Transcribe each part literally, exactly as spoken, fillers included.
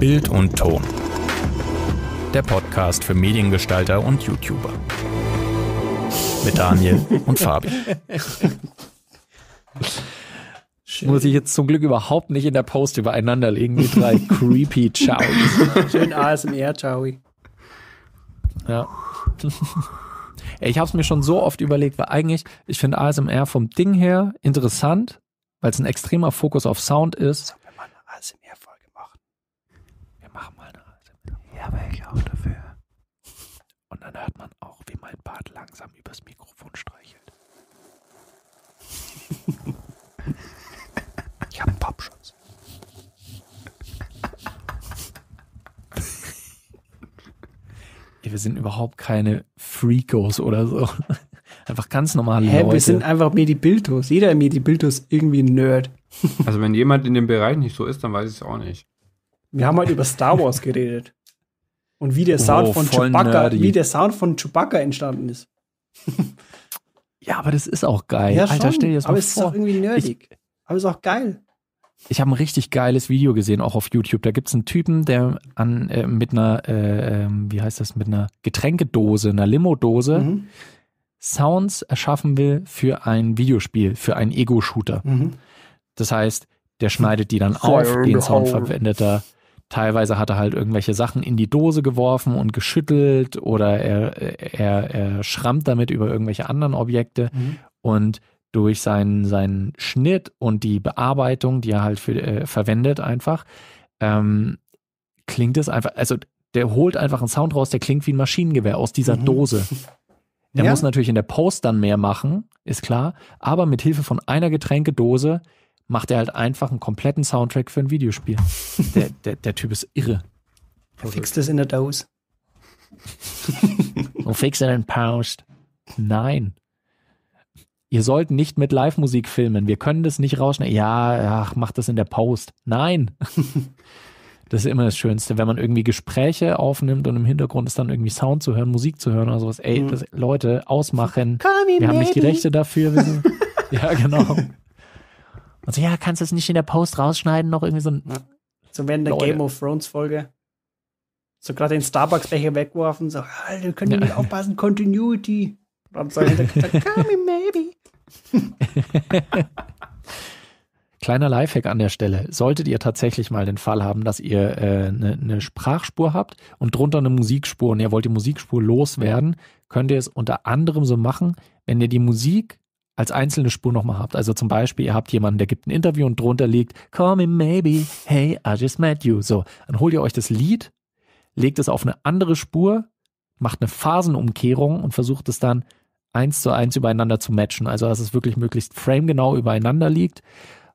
Bild und Ton. Der Podcast für Mediengestalter und YouTuber. Mit Daniel und Fabi. Schön. Muss ich jetzt zum Glück überhaupt nicht in der Post übereinander legen, die drei creepy Chowies. Schön A S M R Chowie. Ja. Ich habe es mir schon so oft überlegt, weil eigentlich, ich finde A S M R vom Ding her interessant, weil es ein extremer Fokus auf Sound ist. Sollen wir mal eine A S M R-Folge machen? Wir machen mal eine A S M R-Folge. Ja, wäre ich auch dafür. Und dann hört man auch, wie mein Bart langsam übers Mikrofon streichelt. Ich habe einen Popschutz. Wir sind überhaupt keine Freakos oder so. Einfach ganz normale Hä, Leute. Wir sind einfach Medibildos. Jeder Medibildos ist irgendwie ein Nerd. Also wenn jemand in dem Bereich nicht so ist, dann weiß ich es auch nicht. Wir haben heute über Star Wars geredet. Und wie der Sound oh, von Chewbacca, nerdy. wie der Sound von Chewbacca entstanden ist. Ja, aber das ist auch geil. Ja, Alter, stell dir das mal vor. Aber es ist auch irgendwie nerdig. Ich, aber es ist auch geil. Ich habe ein richtig geiles Video gesehen, auch auf YouTube. Da gibt es einen Typen, der an, äh, mit einer, äh, wie heißt das, mit einer Getränkedose, einer Limo-Dose mhm. Sounds erschaffen will für ein Videospiel, für einen Ego-Shooter. Mhm. Das heißt, der schneidet die dann auf, den Sound verwendet er. Teilweise hat er halt irgendwelche Sachen in die Dose geworfen und geschüttelt oder er, er, er schrammt damit über irgendwelche anderen Objekte mhm. und durch seinen, seinen Schnitt und die Bearbeitung, die er halt für, äh, verwendet einfach, ähm, klingt es einfach, also der holt einfach einen Sound raus, der klingt wie ein Maschinengewehr aus dieser mhm. Dose. Der ja. muss natürlich in der Post dann mehr machen, ist klar, aber mit Hilfe von einer Getränkedose macht er halt einfach einen kompletten Soundtrack für ein Videospiel. der, der, der Typ ist irre. Er fixt das in der Dose. Und fixt in den Post. Nein. Ihr sollt nicht mit Live-Musik filmen. Wir können das nicht rausschneiden. Ja, ach, macht das in der Post. Nein. Das ist immer das Schönste, wenn man irgendwie Gespräche aufnimmt und im Hintergrund ist dann irgendwie Sound zu hören, Musik zu hören oder sowas. Ey, das, Leute, ausmachen. Call me Wir haben maybe. nicht die Rechte dafür. Ja, genau. Und so, ja, kannst du das nicht in der Post rausschneiden? Noch irgendwie so ein... So während der Leute. Game of Thrones-Folge. So gerade den Starbucks-Becher wegwerfen. So, Alter, könnt ihr nicht aufpassen. Continuity. Und so hinterher, call me maybe. Kleiner Lifehack an der Stelle. Solltet ihr tatsächlich mal den Fall haben, dass ihr eine äh, ne Sprachspur habt und drunter eine Musikspur und ihr wollt die Musikspur loswerden, könnt ihr es unter anderem so machen, wenn ihr die Musik als einzelne Spur nochmal habt. Also zum Beispiel, ihr habt jemanden, der gibt ein Interview und drunter liegt Call me maybe, hey, I just met you. So, dann holt ihr euch das Lied, legt es auf eine andere Spur, macht eine Phasenumkehrung und versucht es dann eins zu eins übereinander zu matchen. Also, dass es wirklich möglichst framegenau übereinander liegt,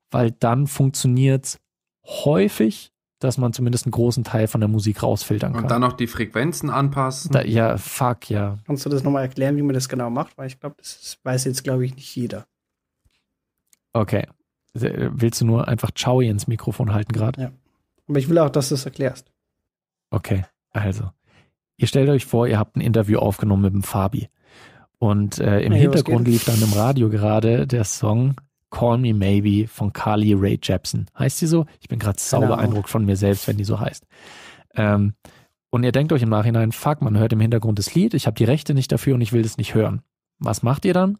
weil dann funktioniert es häufig, dass man zumindest einen großen Teil von der Musik rausfiltern kann. Und dann noch die Frequenzen anpassen. Da, ja, fuck, ja. Kannst du das nochmal erklären, wie man das genau macht? Weil ich glaube, das weiß jetzt, glaube ich, nicht jeder. Okay. Willst du nur einfach Chowie ins Mikrofon halten gerade? Ja. Aber ich will auch, dass du es erklärst. Okay, also. Ihr stellt euch vor, ihr habt ein Interview aufgenommen mit dem Fabi. Und äh, im hey, Hintergrund lief dann im Radio gerade der Song Call Me Maybe von Carly Rae Jepsen. Heißt sie so? Ich bin gerade sau beeindruckt von mir selbst, wenn die so heißt. Ähm, und ihr denkt euch im Nachhinein, fuck, man hört im Hintergrund das Lied, ich habe die Rechte nicht dafür und ich will das nicht hören. Was macht ihr dann?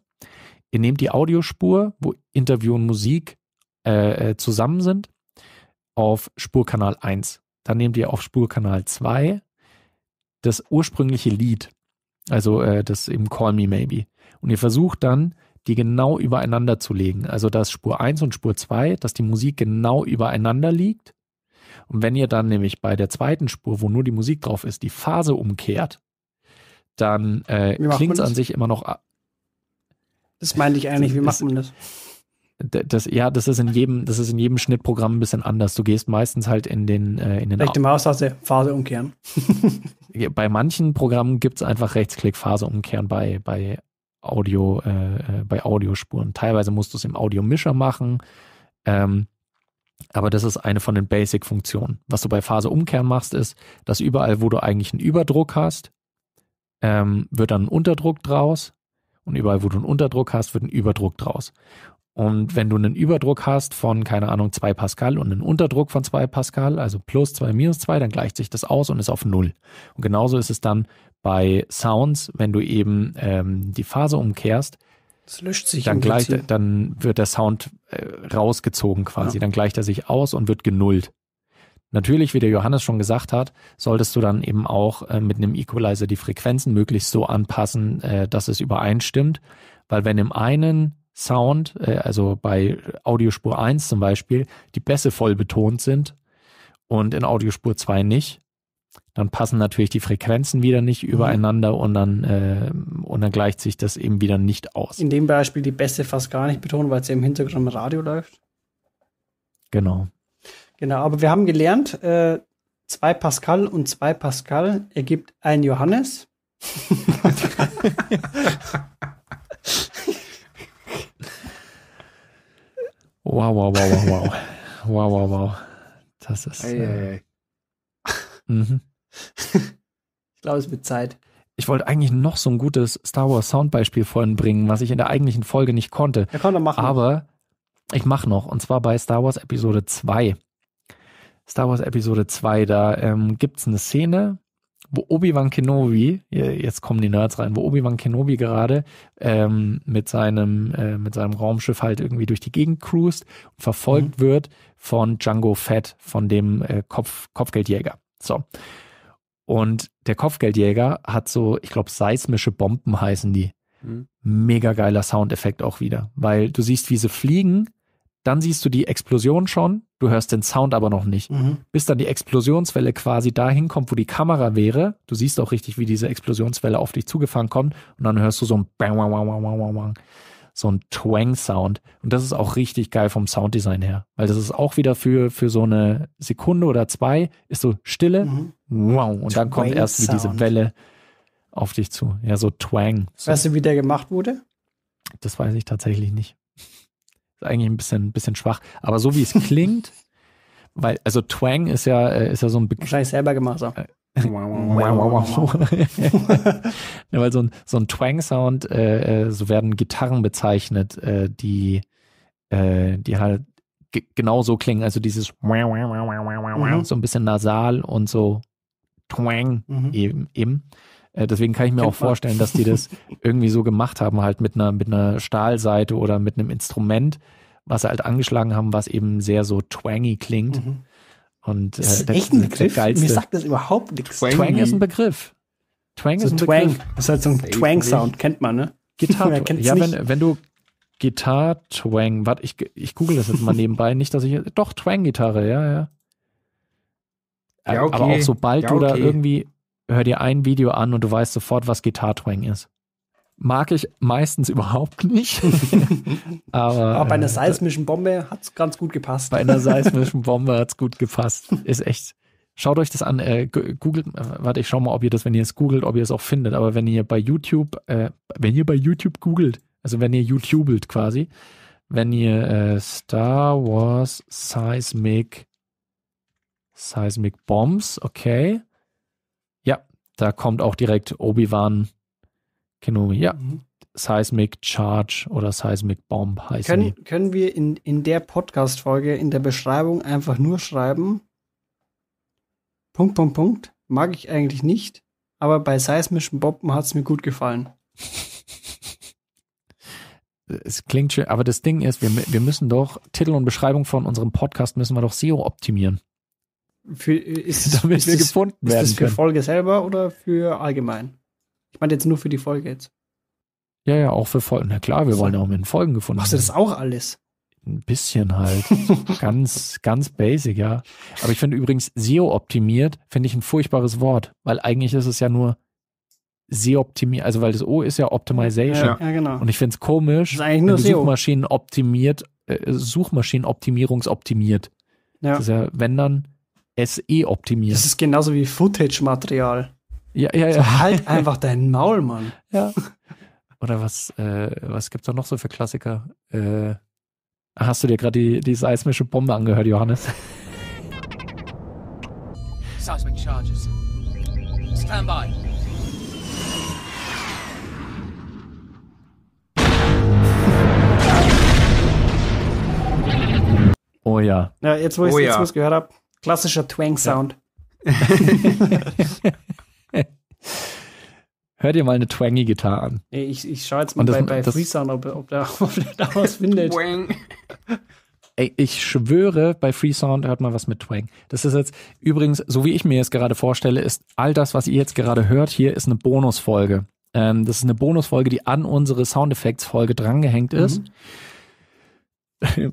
Ihr nehmt die Audiospur, wo Interview und Musik äh, äh, zusammen sind, auf Spurkanal eins. Dann nehmt ihr auf Spurkanal zwei das ursprüngliche Lied. Also äh, das eben Call Me Maybe. Und ihr versucht dann, die genau übereinander zu legen. Also dass Spur eins und Spur zwei, dass die Musik genau übereinander liegt. Und wenn ihr dann nämlich bei der zweiten Spur, wo nur die Musik drauf ist, die Phase umkehrt, dann äh, klingt es an sich immer noch... Das meinte ich eigentlich, wie macht man das? Das, ja, das ist in jedem, das ist in jedem Schnittprogramm ein bisschen anders. Du gehst meistens halt in den... Äh, in den Rechte Maustaste, Phase umkehren. Bei manchen Programmen gibt es einfach Rechtsklick, Phase umkehren bei, bei, Audio, äh, bei Audiospuren. Teilweise musst du es im Audiomischer machen. Ähm, aber das ist eine von den Basic-Funktionen. Was du bei Phase umkehren machst, ist, dass überall, wo du eigentlich einen Überdruck hast, ähm, wird dann ein Unterdruck draus. Und überall, wo du einen Unterdruck hast, wird ein Überdruck draus. Und wenn du einen Überdruck hast von, keine Ahnung, zwei Pascal und einen Unterdruck von zwei Pascal, also plus zwei minus zwei, dann gleicht sich das aus und ist auf null. Und genauso ist es dann bei Sounds, wenn du eben ähm, die Phase umkehrst, das löscht sich dann, gleicht, dann wird der Sound äh, rausgezogen quasi, ja. Dann gleicht er sich aus und wird genullt. Natürlich, wie der Johannes schon gesagt hat, solltest du dann eben auch äh, mit einem Equalizer die Frequenzen möglichst so anpassen, äh, dass es übereinstimmt, weil wenn im einen Sound, äh, also bei Audiospur eins zum Beispiel, die Bässe voll betont sind und in Audiospur zwei nicht, dann passen natürlich die Frequenzen wieder nicht übereinander mhm. und, dann, äh, und dann gleicht sich das eben wieder nicht aus. In dem Beispiel die Bässe fast gar nicht betonen, weil es ja im Hintergrund im Radio läuft. Genau. Genau, aber wir haben gelernt, äh, zwei Pascal und zwei Pascal ergibt ein Johannes. Wow, wow, wow, wow, wow. Wow, wow, wow. Das ist... Äh, mhm. Ich glaube, es wird Zeit. Ich wollte eigentlich noch so ein gutes Star Wars Soundbeispiel vorhin bringen, was ich in der eigentlichen Folge nicht konnte. Ja, komm, dann mach aber noch. Ich mache noch, und zwar bei Star Wars Episode zwei. Star Wars Episode zwei, da ähm, gibt es eine Szene, wo Obi-Wan Kenobi, jetzt kommen die Nerds rein, wo Obi-Wan Kenobi gerade ähm, mit seinem äh, mit seinem Raumschiff halt irgendwie durch die Gegend cruist und verfolgt mhm. wird von Jango Fett, von dem äh, Kopf, Kopfgeldjäger. So. Und der Kopfgeldjäger hat so, ich glaube, seismische Bomben heißen die. Mhm. Mega geiler Soundeffekt auch wieder, weil du siehst, wie sie fliegen, dann siehst du die Explosion schon, du hörst den Sound aber noch nicht. Mhm. Bis dann die Explosionswelle quasi dahin kommt, wo die Kamera wäre, du siehst auch richtig, wie diese Explosionswelle auf dich zugefahren kommt und dann hörst du so ein Bang, Bang, Bang, Bang, Bang, Bang. So ein Twang-Sound. Und das ist auch richtig geil vom Sounddesign her. Weil das ist auch wieder für, für so eine Sekunde oder zwei, ist so Stille. Mhm. Wow. Und Twang dann kommt erst wie diese Welle auf dich zu. Ja, so Twang. So. Weißt du, wie der gemacht wurde? Das weiß ich tatsächlich nicht. Ist eigentlich ein bisschen, ein bisschen schwach. Aber so wie es klingt, weil, also Twang ist ja, ist ja so ein Begriff. Wahrscheinlich selber gemacht, so. Ja, weil so ein, so ein Twang-Sound, äh, so werden Gitarren bezeichnet, äh, die, äh, die halt g- genauso klingen. Also dieses mhm. so ein bisschen nasal und so Twang mhm. eben. eben. Äh, deswegen kann ich mir Kennt auch vorstellen, man. dass die das irgendwie so gemacht haben, halt mit einer, mit einer Stahlseite oder mit einem Instrument, was sie halt angeschlagen haben, was eben sehr so twangy klingt. Mhm. Und, das ist äh, echt ein Begriff? Mir sagt das überhaupt nichts. Twang, Twang ist ein Begriff. Twang so ist ein Twang. Begriff. Das ist halt so ein Twang-Sound, kennt man, ne? Gitarre. Ja, wenn, wenn du Gitarre-Twang, warte, ich, ich google das jetzt mal nebenbei, nicht, dass ich, doch, Twang-Gitarre, ja, ja. ja okay. Aber auch sobald ja, okay. du da irgendwie, hör dir ein Video an und du weißt sofort, was Gitarre-Twang ist. Mag ich meistens überhaupt nicht. Aber, Aber bei einer seismischen Bombe hat es ganz gut gepasst. Bei einer seismischen Bombe hat es gut gepasst. Ist echt. Schaut euch das an. Äh, googelt, warte, ich schau mal, ob ihr das, wenn ihr es googelt, ob ihr es auch findet. Aber wenn ihr bei YouTube, äh, wenn ihr bei YouTube googelt, also wenn ihr YouTubelt quasi, wenn ihr äh, Star Wars Seismic Seismic Bombs, okay. Ja, da kommt auch direkt Obi-Wan Kenobi, ja. Mhm. Seismic Charge oder Seismic Bomb heißt können, die. Können wir in, in der Podcast-Folge in der Beschreibung einfach nur schreiben, Punkt, Punkt, Punkt, mag ich eigentlich nicht, aber bei seismischen Bomben hat es mir gut gefallen. Es klingt schön, aber das Ding ist, wir, wir müssen doch, Titel und Beschreibung von unserem Podcast müssen wir doch S E O optimieren. Für, ist, damit ist wir das, gefunden ist werden das für können. Folge selber oder für allgemein? Ich meine jetzt nur für die Folge jetzt. Ja, ja, auch für Folgen. Na klar, wir so. wollen ja auch mit den Folgen gefunden werden. Machst du das auch alles? Ein bisschen halt. ganz, ganz basic, ja. Aber ich finde übrigens S E O-optimiert, finde ich ein furchtbares Wort. Weil eigentlich ist es ja nur S E O-optimiert. Also weil das O ist ja Optimization. Ja, ja genau. Und ich finde es komisch, das ist nur Suchmaschinen optimiert, äh, Suchmaschinenoptimierungsoptimiert. Ja. Das ist ja, wenn dann, S E-optimiert. Das ist genauso wie Footage-Material. Ja, ja, ja. So, halt einfach deinen Maul, Mann. Ja. Oder was, äh, was gibt's da noch so für Klassiker? Äh, hast du dir gerade die, die seismische Bombe angehört, Johannes? Seismic Charges. Stand by. Oh ja. Ja, jetzt, wo ich es oh, ja. gehört habe, klassischer Twang-Sound. Ja. Hör dir mal eine Twangy-Gitarre an. Ich, ich schaue jetzt mal das, bei, bei das, Freesound, ob, ob der da was findet. Ey, ich schwöre, bei Freesound hört man was mit Twang. Das ist jetzt, übrigens, so wie ich mir jetzt gerade vorstelle, ist all das, was ihr jetzt gerade hört, hier ist eine Bonusfolge. Ähm, das ist eine Bonusfolge, die an unsere Soundeffekts-Folge drangehängt ist. Mhm.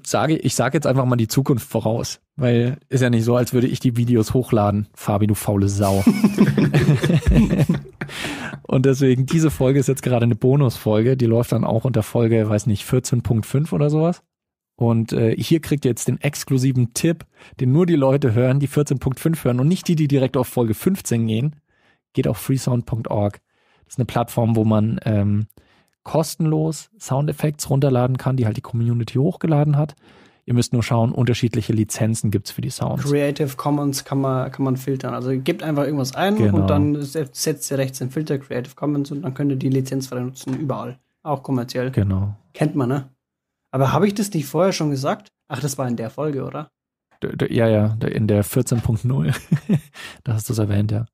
Sage, ich sage jetzt einfach mal die Zukunft voraus, weil ist ja nicht so, als würde ich die Videos hochladen. Fabi, du faule Sau. Und deswegen, diese Folge ist jetzt gerade eine Bonusfolge, die läuft dann auch unter Folge, weiß nicht, vierzehn Punkt fünf oder sowas. Und äh, hier kriegt ihr jetzt den exklusiven Tipp, den nur die Leute hören, die vierzehn Punkt fünf hören und nicht die, die direkt auf Folge fünfzehn gehen. Geht auf freesound Punkt org. Das ist eine Plattform, wo man ähm, kostenlos Soundeffekte runterladen kann, die halt die Community hochgeladen hat. Ihr müsst nur schauen, unterschiedliche Lizenzen gibt es für die Sounds. Creative Commons kann man, kann man filtern. Also gebt einfach irgendwas ein genau. und dann setzt ihr rechts den Filter Creative Commons und dann könnt ihr die Lizenz frei nutzen, überall. Auch kommerziell. Genau. Kennt man, ne? Aber habe ich das nicht vorher schon gesagt? Ach, das war in der Folge, oder? Ja, ja, in der vierzehn Punkt null. Da hast du es erwähnt, ja.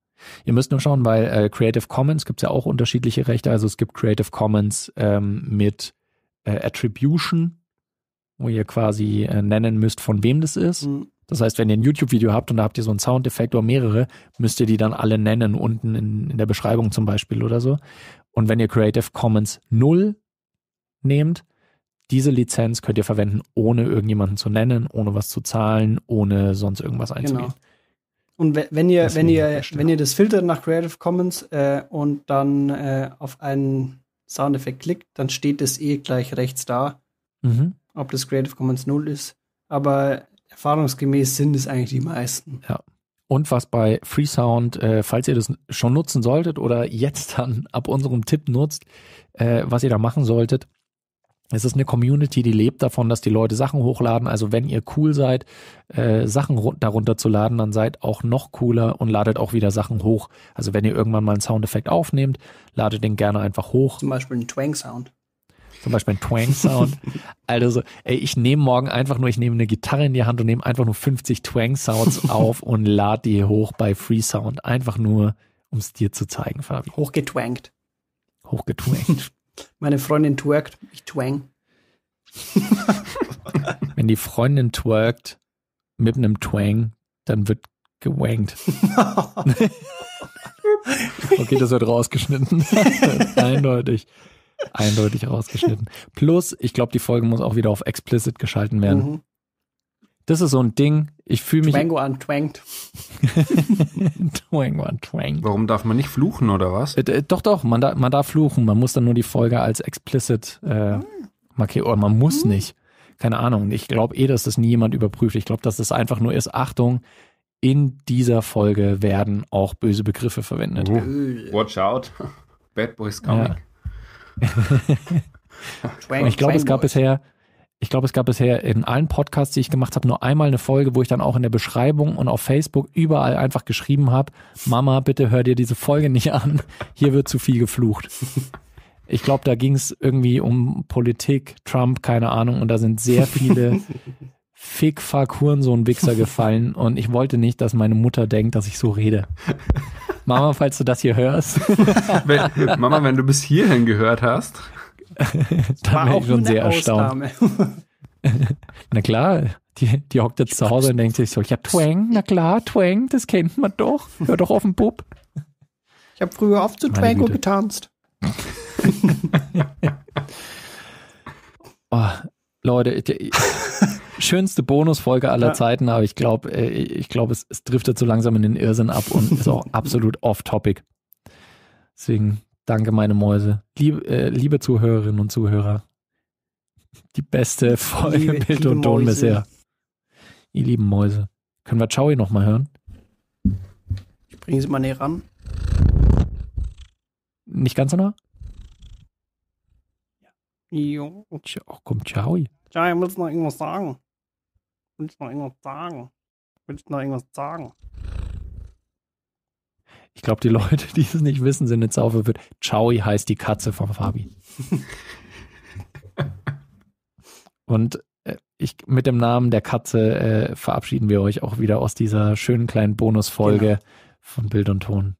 Ihr müsst nur schauen, weil äh, Creative Commons gibt es ja auch unterschiedliche Rechte. Also es gibt Creative Commons ähm, mit äh, Attribution, wo ihr quasi äh, nennen müsst, von wem das ist. Mhm. Das heißt, wenn ihr ein YouTube-Video habt und da habt ihr so einen Soundeffekt oder mehrere, müsst ihr die dann alle nennen, unten in, in der Beschreibung zum Beispiel oder so. Und wenn ihr Creative Commons null nehmt, diese Lizenz könnt ihr verwenden, ohne irgendjemanden zu nennen, ohne was zu zahlen, ohne sonst irgendwas einzugehen. Genau. Und wenn ihr, wenn ihr, wenn ihr das filtert nach Creative Commons äh, und dann äh, auf einen Soundeffekt klickt, dann steht das eh gleich rechts da, mhm. ob das Creative Commons null ist. Aber erfahrungsgemäß sind es eigentlich die meisten. Ja. Und was bei Freesound, äh, falls ihr das schon nutzen solltet oder jetzt dann ab unserem Tipp nutzt, äh, was ihr da machen solltet, es ist eine Community, die lebt davon, dass die Leute Sachen hochladen. Also wenn ihr cool seid, äh, Sachen run- darunter zu laden, dann seid auch noch cooler und ladet auch wieder Sachen hoch. Also wenn ihr irgendwann mal einen Soundeffekt aufnehmt, ladet den gerne einfach hoch. Zum Beispiel einen Twang-Sound. Zum Beispiel einen Twang-Sound. Also ey, ich nehme morgen einfach nur, ich nehme eine Gitarre in die Hand und nehme einfach nur fünfzig Twang-Sounds auf und lade die hoch bei Freesound. Einfach nur, um es dir zu zeigen, Fabi. Hochgetwankt. Hochgetwankt. Meine Freundin twerkt, ich twang. Wenn die Freundin twerkt mit einem Twang, dann wird gewankt. Okay, das wird rausgeschnitten. Eindeutig. Eindeutig rausgeschnitten. Plus, ich glaube, die Folge muss auch wieder auf explicit geschalten werden. Mhm. Das ist so ein Ding, ich fühle mich... Twango an Twangt. Twango an Twangt. Warum darf man nicht fluchen, oder was? Äh, äh, doch, doch, man, da, man darf fluchen. Man muss dann nur die Folge als explicit äh, markieren. Oder man muss nicht. Keine Ahnung. Ich glaube eh, dass das nie jemand überprüft. Ich glaube, dass das einfach nur ist, Achtung, in dieser Folge werden auch böse Begriffe verwendet. Oh. Watch out. Bad Boys coming. Ja. Twang, ich glaube, es gab bisher... Ich glaube, es gab bisher in allen Podcasts, die ich gemacht habe, nur einmal eine Folge, wo ich dann auch in der Beschreibung und auf Facebook überall einfach geschrieben habe, Mama, bitte hör dir diese Folge nicht an, hier wird zu viel geflucht. Ich glaube, da ging es irgendwie um Politik, Trump, keine Ahnung, und da sind sehr viele Fick-Fuck-Hurensohn-Wichser gefallen und ich wollte nicht, dass meine Mutter denkt, dass ich so rede. Mama, falls du das hier hörst. Wenn, Mama, wenn du bis hierhin gehört hast... Da war auch ich schon sehr Ausnahme. Erstaunt. Na klar, die, die hockt jetzt zu Hause und denkt sich so, ja Twang, na klar, Twang, das kennt man doch. Hör doch auf den Bub. Ich habe früher oft zu Twango getanzt. Oh, Leute, die schönste Bonusfolge aller ja. Zeiten, aber ich glaube, ich glaube, es, es driftet so langsam in den Irrsinn ab und ist auch absolut off-topic. Deswegen... Danke, meine Mäuse. Liebe, äh, liebe Zuhörerinnen und Zuhörer, die beste Folge Bild und Ton bisher. Ihr lieben Mäuse. Können wir Chewie nochmal hören? Ich bringe sie mal näher ran. Nicht ganz so nah? Ja. Jo. Ach komm, Chewie. Ja, ich willst noch irgendwas sagen. Willst noch irgendwas sagen. Willst noch irgendwas sagen. Ich glaube, die Leute, die es nicht wissen, sind jetzt aufgeführt. Chewie heißt die Katze von Fabi. Und äh, ich, mit dem Namen der Katze äh, verabschieden wir euch auch wieder aus dieser schönen kleinen Bonusfolge genau. von Bild und Ton.